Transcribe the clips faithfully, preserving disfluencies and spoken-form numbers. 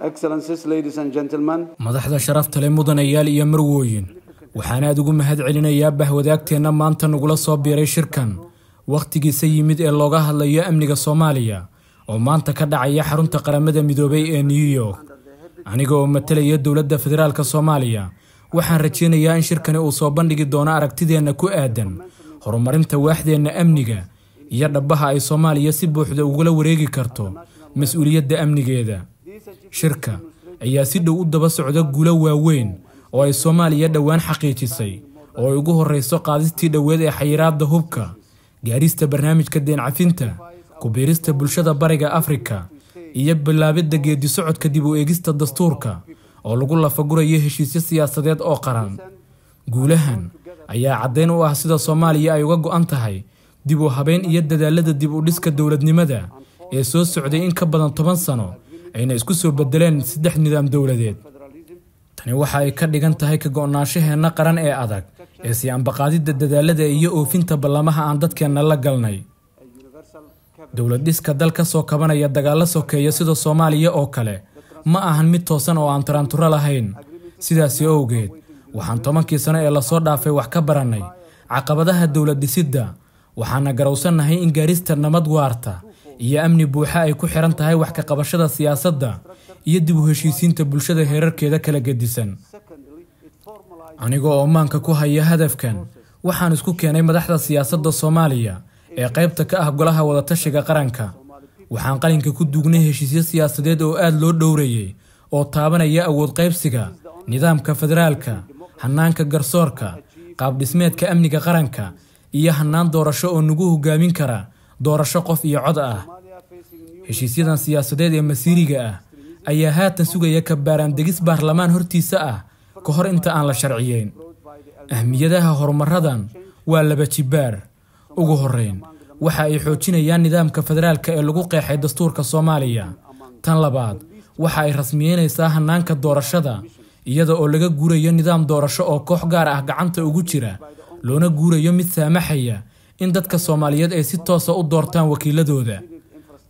Excellencies, ladies and gentlemen. مدحدا شرفت لي مدن ايال يمروين وحانا ادوغو مهد علينا يابه وداكتينا مانتا نقولا صوبيري شركان وقتيجي سيميد اي لوغا هلايا امنيغا صوماليا ومانتا كدعايا حرونتا قرامدا ميدوبي اي نيويورك انيغو امتليا دولدا فدرالكا صوماليا waxaan rajeynayaa in shirkani uu soo bandhigi doono aragtideena ku aadan horumarinta waaxdeena amniga iyo dhabaha ay Soomaaliya si buuxda ugu la wareegi karto mas'uuliyadda amnigeeda. Shirka ayaa si dhow u daba socda guulo waaweyn oo ay Soomaaliya dhawaan xaqiijisay oo ay ugu horeyso qaadistii dhaweed ee xayiraadda hubka, gaarista barnaamijka deen cafinta, ku biirista bulshada bariga Afrika iyo bilaabidda geedi socodka dib u eegista dastuurka. ولكن لدينا هشيسية سياسية أخرى. قولهن أيا عدين وأحسد صوماليا أيوغو أنتهي ديبو هابين يدد لدى ديبو ديسك دولة نمدى يسو السعوديين كبدا طبان سنو أين يسكسو بدلين سدح نظام دولة ديت تاني وحاي كردي غانتهي كغو ناشيهن نقران أي أدك يسي عن بقادي ددد لدى يو فينتا بلامها عندت كيان اللقلني دولة ديسك دالك سو كبانا يدقال سو كي يسيدو صوماليا أوكالي ما أهان ميت توسان أو أنتران ترى لهين سيدا سيو جيد وحان طمان كيسانا إلا صوردا في وحكبراني عقبادها الدولة دي سيدا وحانا قروسان هاي إنجاريستا نمد وارتا إيا أمني بوحاي كوحيران تهاي وحكا قبشادا سياسة دا يدي بوهشيسين تبلشادا هيراركي دا كلا جديسان عنيقو أمان كاكوها إيا هدف كان وحان اسكو كياني مدحدا سياسة دا صوماليا إيا قيبتا كأهب قلاها ودا تشيقا قرانكا waxaan qalinka ku duugnay heshiisyo siyaasadeed oo aad loo dhowreeyay oo taabanaya awood qaybsiga nidaamka federaalka hanaanka garsoorka qaab dhismeedka amniga qaranka iyo hanaan doorasho oo nagu hogaamin kara doorasho qof iyo cod ah heshiisyadan siyaasadeed ee masiiriga ah ayaa haatan sugaya ka baaraan degis baarlamaan hortiisa ah ka hor inta aan la sharciyeyn ahmiyadaha horumaradan waa laba jibaar ugu horeyn waxa ay xoojinayaan nidaamka federaalka ee lagu qeexay dastuurka Soomaaliya tan labaad waxa ay rasmiyeynaysaa hanaanka doorashada iyada oo laga guurayo nidaam doorasho oo koox gaar ah gacanta ugu jira loona guurayo mid saamaxaya in dadka Soomaaliyeed ay si toos ah u doortaan wakiiladooda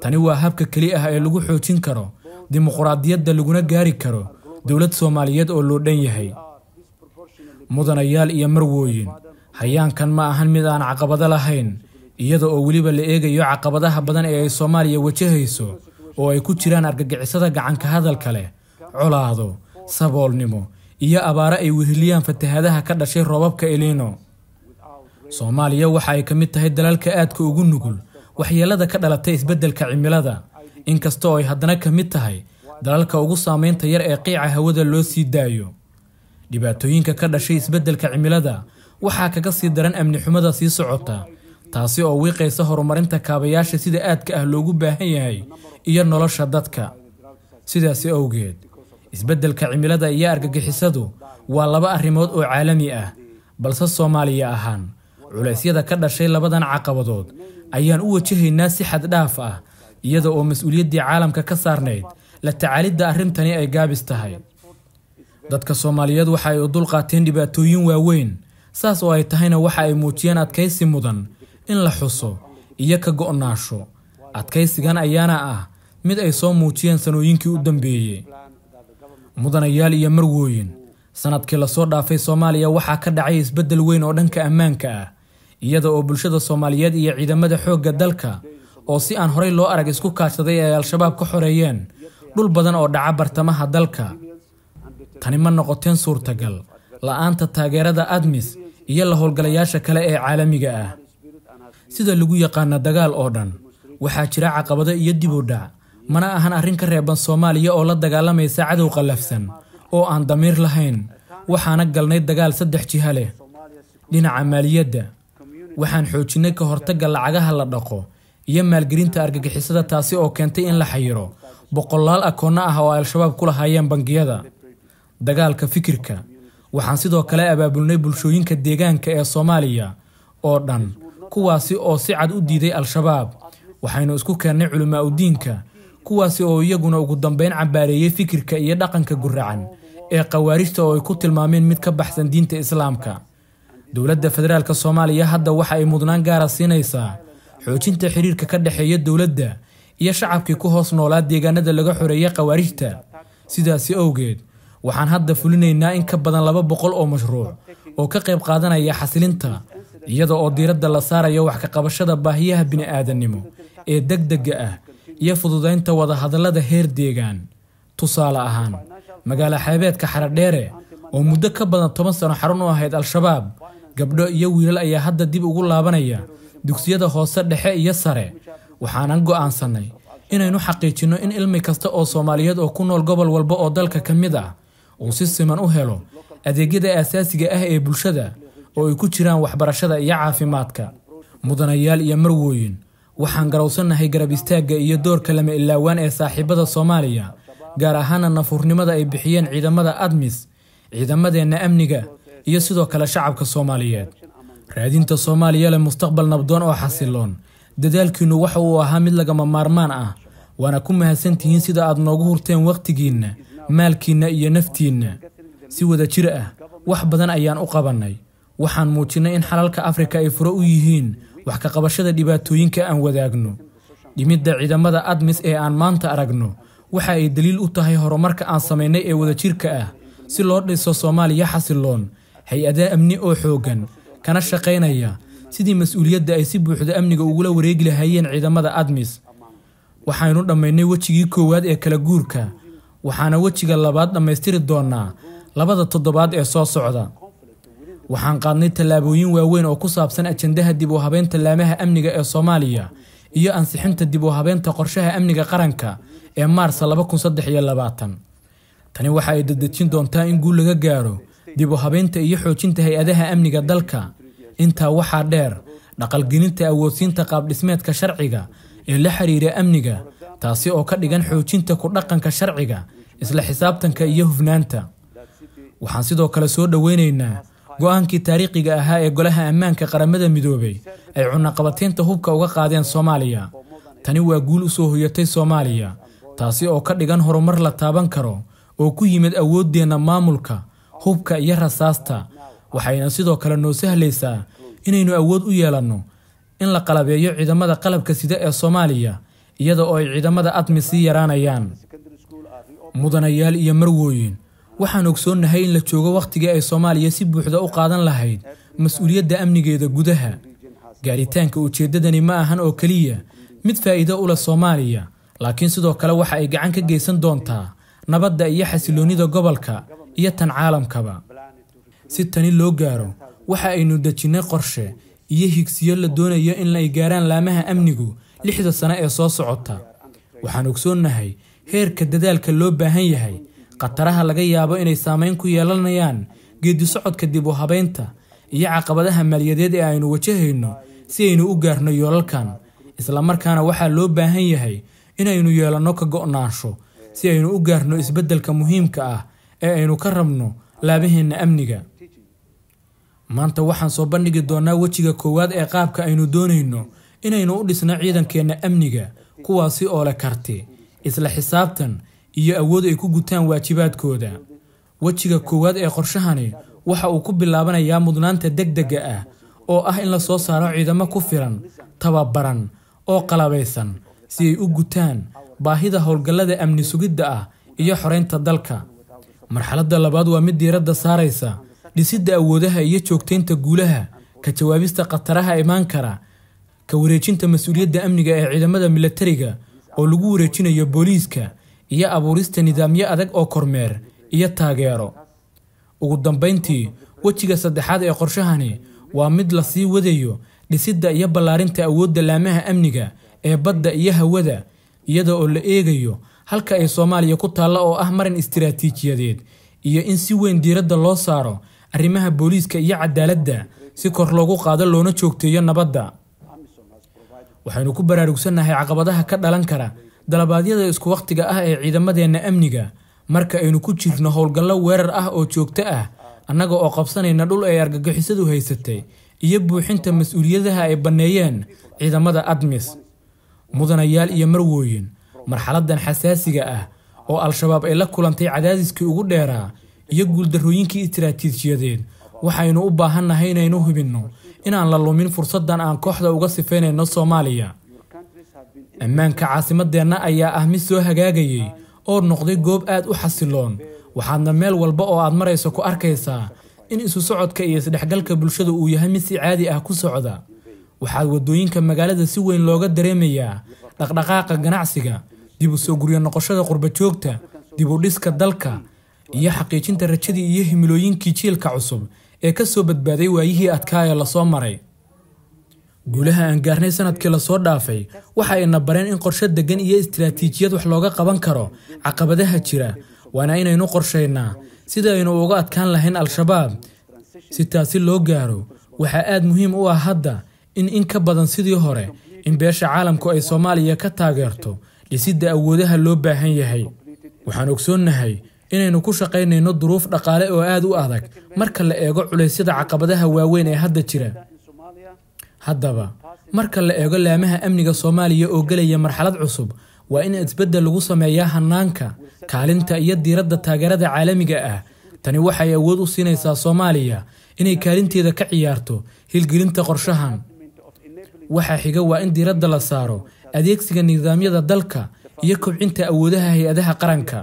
tani waa habka kaliya ah ee lagu xoojin karo dimuqraadiyadda laguna gaari karo dawlad Soomaaliyeed oo loo dhan yahay mudanayaal iyo marwooyin hayaankan ma ahan mid aan caqabado lahayn iyada oo waliba la eegayo caqabadaha badan ee Soomaaliya wajahayso oo ay ku jiraan argagixisada gacanka hadalka leh colaado saboolnimo iyo abaaro ay weheliyaan fatahaadaha ka dhashay roobabka Elino Soomaaliya waxa ay ka mid tahay dalalka aadka ugu nugul waxyeelada ka dhalatay isbeddelka cimilada inkastoo ay haddana ka mid tahay dalalka ugu saameynta yar ee qiiqa hawada loo sii daayo dhibaatooyinka ka dhashay isbeddelka cimilada waxa kaga sii daran amni xumada sii socota taasi oo wiiqaysa horumarinta kaabayaasha sida aadka ah loogu baahan yahay iyo nolosha dadka sidaas oo geed isbeddelka cimilada iyo argagixisadu waa laba arrimood oo caalami ah balse Soomaaliya ahaan culeysyada ka dhashay labadan caqabadood ayaan u wajahaynaa si xad dhaaf ah iyada oo mas'uuliyaddii caalamka ka saarnayd la tacaalidda arrintani ay gaabis tahay dadka Soomaaliyeed waxa ay u dulqaateen dhibaatooyin waaweyn saas oo ay tahayna waxa ay muujiyeen adkaysi mudan in la xuso iyo ka go'naasho adkaysigan ayaana ah mid ay soo muujiyeen sanooyinkii u dambeeyay mudanayaal iyo marwooyin sanadkii la soo dhaafay Soomaaliya waxa ka dhacay isbeddel weyn oo dhanka ammaanka ah iyada oo bulshada Soomaaliyeed iyo ciidamada xoogga dalka oo si aan horey loo arag isku kaashaday ay al-shabaab ka xoreeyeen dhul badan oo dhaca bartamaha dalka tani ma noqoteen suurtagal la'aanta taageerada ADMIS iyo la howlgalayaasha kale ee caalamiga ah sida lagu yaqaan dagaal oo dhan waxa jira caqabado iyo dib u dhac mana ahan arrin ka reeban Soomaaliya oo la dagaalamaysa cadow qallafsan oo aan damiir lahayn waxaana galnay dagaal saddex jiha leh dhinaca maaliyadda waxaan xoojinay ka hortagga lacagaha la dhaqo iyo maalgelinta argagixisada taasi oo keentay in la xayiro boqolaal akoona ah oo al-shabaab ku lahaayeen bangiyada dagaalka fikirka waxaan sidoo kale abaabulnay bulshooyinka deegaanka ee Soomaaliya oo dhan kuwaasi oo si cad u diiday al-shabaab waxaynu isku keenay culumaa u diinka kuwaasi oo iyaguna ugu dambeyn cabaareeyay fikirka iyo dhaqanka guracan ee qawaarishta oo ay ku tilmaameen mid ka baxsan diinta islaamka dawladda federaalka Soomaaliya hadda waxa ay mudnaan gaara siinaysaa xoojinta xiriirka ka dhaxeeya dawladda iyo shacabkii ku hoos noolaa deegaanada laga xoreeyay qawaarishta sidaasi awgeed waxaan hadda fulinaynaa in ka badan laba boqol oo mashruuc oo ka qayb qaadanaya xasilinta iyada oo diiradda la saarayo wax ka qabashada baahiyaha bini'aadanimo ee degdegga ah iyo fududaynta wada hadallada heer deegaan tusaale ahaan magaalo xeebeedka Xaradheere oo muddo ka badan toban sano xarun u ahayd al-shabaab gabdho iyo wiilal ayaa hadda dib ugu laabanaya dugsiyada hoose dhexe iyo sare waxaan go'aansanay inaynu xaqiijino in ilmi kasta oo Soomaaliyeed oo ku nool gobol walba oo dalka kamid ah oo si siman u helo adeegyada asaasiga ah ee bulshada oo ay ku jiraan waxbarashada iyo caafimaadka mudanayaal iyo marwooyin waxaan garowsanahay garab istaagga iyo doorka lama ilaawaan ee saaxiibada Soomaaliya gaar ahaan nafurnimada ay bixiyeen ciidamada ADMIS ciidamadeena amniga iyo sidoo kale shacabka Soomaaliyeed raadinta Soomaaliya leh mustaqbal nabdoon oo xasiloon dadaalkiinu waxa uu ahaa mid lagama maarmaan ah waana ku mahadsantihiin sida aad noogu hurteen waqtigiina maalkiina iyo naftiina si wada jir ah wax badan ayaan u qabanay waxaan muujinay in xalalka Afrika ay furo u yihiin wax ka qabashada dhibaatooyinka aan wadaagno dhimidda ciidamada ADMIS ee aan maanta aragno waxa ay daliil u tahay horumarka aan sameynay ee wada jirka ah si loo dhiso Soomaaliya xasiloon hay-ada amni oo xoogan kana shaqeynaya sidii mas'uuliyadda ay si buuxda amniga ugu la wareegi lahaayeen ciidamada ADMIS waxaanu dhameynay wajigii koowaad ee kala guurka waxaana wajiga labaad dhameystiri doonaa labada toddobaad ee soo socda waxaan qaadnay talaabooyin waaweyn oo ku saabsan ajandaha dib u habeynta laamaha amniga ee Soomaaliya iyo ansixinta dib u habeynta qorshaha amniga qaranka ee Maars laba kun saddex iyo labaatan tani waxa ay dadajin doontaa in guul laga gaaro dib u habeynta iyo xoojinta hay'adaha amniga dalka inta waxa dheer dhaqalgelinta awoodsiinta qaab dhismeedka sharciga ee la xiriira amniga taasi oo ka dhigan xoojinta ku dhaqanka sharciga isla xisaabtanka iyo hufnaanta waxaan sidoo kale soo dhaweynaynaa go'aankii taariikhiga ahaa ee golaha ammaanka qaramada midoobay ay cunaqabateynta hubka uga qaadeen Soomaaliya tani waa guul u soo hoyatay Soomaaliya taasi oo ka dhigan horumar la taaban karo oo ku yimid awoodeena maamulka hubka iyo rasaasta waxayna sidoo kale noo sahlaysaa inaynu awood u yeelanno in la qalabeeyo ciidamada qalabka sida ee Soomaaliya iyada oo ay ciidamada ADMIS si yaraanayaan mudanayaal iyo marwooyin waxaan ogsoonnahay in la joogo waqtiga ay Soomaaliya si buuxda u qaadan lahayd mas'uuliyadda amnigeeda gudaha gaaritaanka ujeedadani ma ahan oo kaliya mid faa'iido u leh Soomaaliya laakiin sidoo kale waxa ay gacan ka geysan doontaa nabadda iyo xasiloonida gobolka iyo tan caalamkaba si tani loo gaaro waxa aynu dajinay qorshe iyo higsiyo la doonayo in ay gaaraan laamaha amnigu lixda sano ee soo socota waxaan ogsoonnahay heerka dadaalka loo baahan yahay qataraha laga yaabo inay saameyn ku yeelanayaan geedi socodka dib u habeynta iyo caqabadaha maaliyadeed ee aynu wajahayno si aynu u gaarno yoolalkan isla markaana waxa loo baahan yahay in aynu yeelanno ka go'naansho si aynu u gaarno isbeddelka muhiimka ah ee aynu ka rabno laabaheena amniga maanta waxaan soo bandhigi doonaa wajiga koowaad ee qaabka aynu doonayno inaynu u dhisno ciidankeena amniga kuwaasi oo leh karti isla xisaabtan iyo awood ay ku gutaan waajibaadkooda wajiga koowaad ee qorshahani waxa uu ku bilaabanayaa mudnaanta degdegga ah oo ah in la soo saaro ciidamo ku filan tababaran oo qalabaysan si ay u gutaan baahida howlgallada amni sugidda ah iyo xoreynta dalka marxaladda labaad waa mid diiradda saaraysa dhisidda awoodaha iyo joogtaynta guulaha ka jawaabista khataraha imaan kara ka wareejinta mas'uuliyadda amniga ee ciidamada milatariga oo lagu wareejinayo booliiska iyo abuurista nidaamyo adag oo kormeer iyo taageero ugu dambeyntii wajiga saddexaad ee qorshahani waa mid la sii wadayo dhisidda iyo ballaarinta awoodda laamaha amniga ee badda iyo hawada iyada oo la eegayo halka ay Soomaaliya ku taalla oo ah marin istiraatiijiyadeed iyo in si weyn diiradda loo saaro arrimaha booliiska iyo cadaaladda si kor loogu qaado loona joogteeyo nabadda waxaanu ku baraarugsanahay caqabadaha ka dhalan kara dalabaadyada isku waqtiga ah ee ciidamadeena amniga marka aynu ku jirno howlgallo weerar ah oo joogto ah annaga oo qabsanayna dhul ay argagixisadu haysatay iyo buuxinta mas'uuliyadaha ay banneeyeen ciidamada ADMIS mudanayaal iyo marwooyin marxaladdan xasaasiga ah oo al-shabaab ay la kulantay cadaadiskii ugu dheeraa iyo guuldarrooyinkii istiraatiijiyadeed waxaynu u baahannahay inaynu hubinno inaan la lumin fursaddan aan kooxda uga sifaynayno Soomaaliya ammaanka caasimadeenna ayaa ah mid soo hagaagayay oo noqday goob aad u xasiloon waxaadna meel walba oo aad marayso ku arkaysaa in isu socodka iyo isdhexgalka bulshada uu yahay mid si caadi ah ku socda waxaad wadooyinka magaalada si weyn looga dareemayaa dhaqdhaqaaqa ganacsiga dib u soo guryo noqoshada qurba joogta dib u dhiska dalka iyo xaqiijinta rajada iyo himilooyinkii jiilka cusub ee ka soo badbaaday waayihii adkaa ee la soo maray guulaha aan gaarnay sanadkii la soo dhaafay waxa ay na bareen in qorshe degan iyo istiraatiijiyad wax looga qaban karo caqabadaha jira waana inaynu qorsheynaa sida aynu uga adkaan lahayn al-shabaab si taasi loo gaaro waxa aad muhiim u ah hadda in in ka badan sidii hore in beesha caalamku ay Soomaaliya ka taageerto dhisidda awoodaha loo baahan yahay waxaan ogsoonnahay inaynu ku shaqaynayno duruuf dhaqaale oo aad u adag marka la eego culaysyada caqabadaha waaweyn ee hadda jira haddaba marka la eego laamaha amniga Soomaaliya oo galaya marxalad cusub waa in isbeddel lagu sameeyaa hanaanka kaalinta iyo diiradda taageerada caalamiga ah tani waxay awood u siinaysaa Soomaaliya inay kaalinteeda ka ciyaarto hilgelinta qorshahan waxa xiga waa in diiradda la saaro adeegsiga nidaamyada dalka iyo kobcinta awoodaha hay'adaha qaranka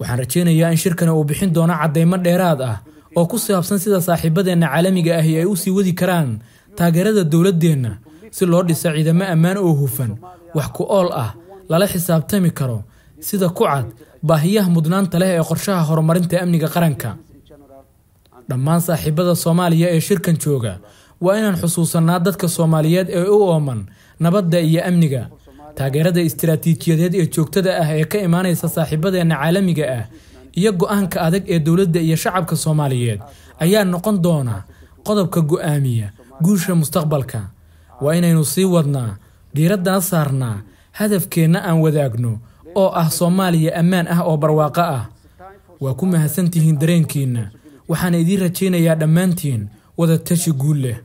waxaan rajaynayaa in shirkani uu bixin doono cadeymo dheeraad ah oo ku saabsan sida saaxiibadeena caalamiga ah ay u sii wadi karaan taageerada dawladdeena si loo dhiso ciidamo ammaan oo hufan wax ku ool ah lala xisaabtami karo sida ku cad baahiyaha mudnaanta leh ee qorshaha horumarinta amniga qaranka dhammaan saaxiibada Soomaaliya ee shirkan jooga waa inaan xusuusanaa dadka Soomaaliyeed ee u ooman nabadda iyo amniga taageerada istiraatiijiyadeed ee joogtada ah ee ka imaanaysa saaxiibadeena caalamiga ah iyo go'aanka adag ee dawladda iyo shacabka Soomaaliyeed ayaa noqon doona qodobka go'aamiya guusha mustaqbalka waa inaynu sii wadnaa diiradana saarnaa hadafkeena aan wadaagno oo ah Soomaaliya ammaan ah oo barwaaqo ah waa ku mahadsantihiin dareenkiina waxaan idin rajaynayaa dhammaantiin wada tashi guul leh